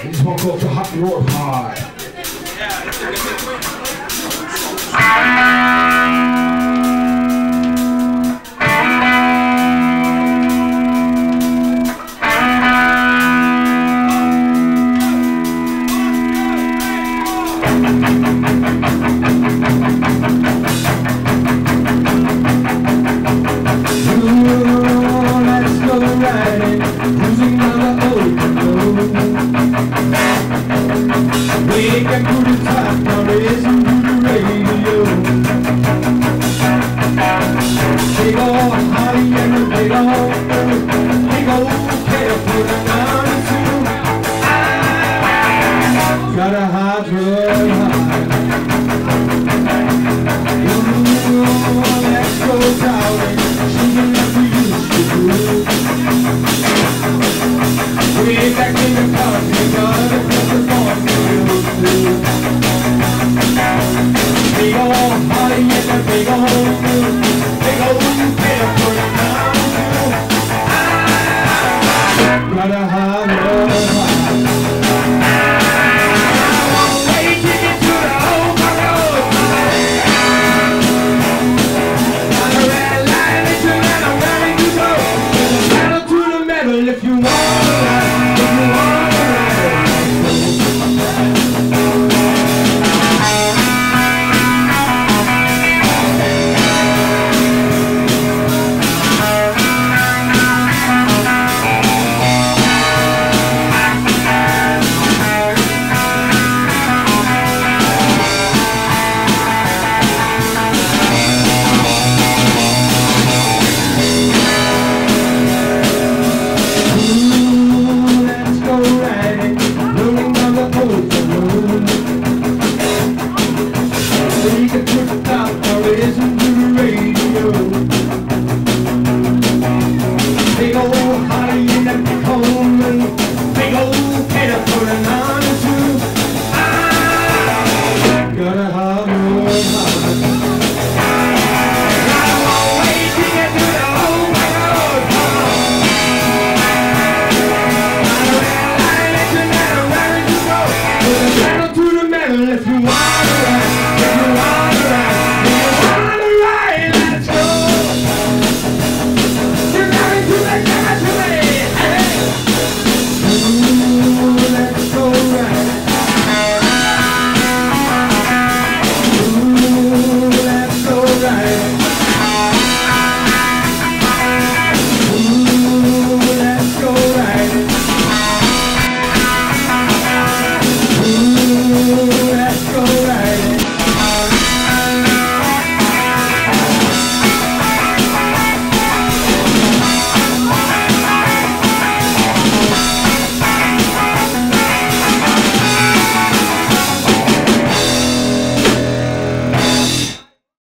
He's gonna go to Hot Roar Hard. We're back in the party,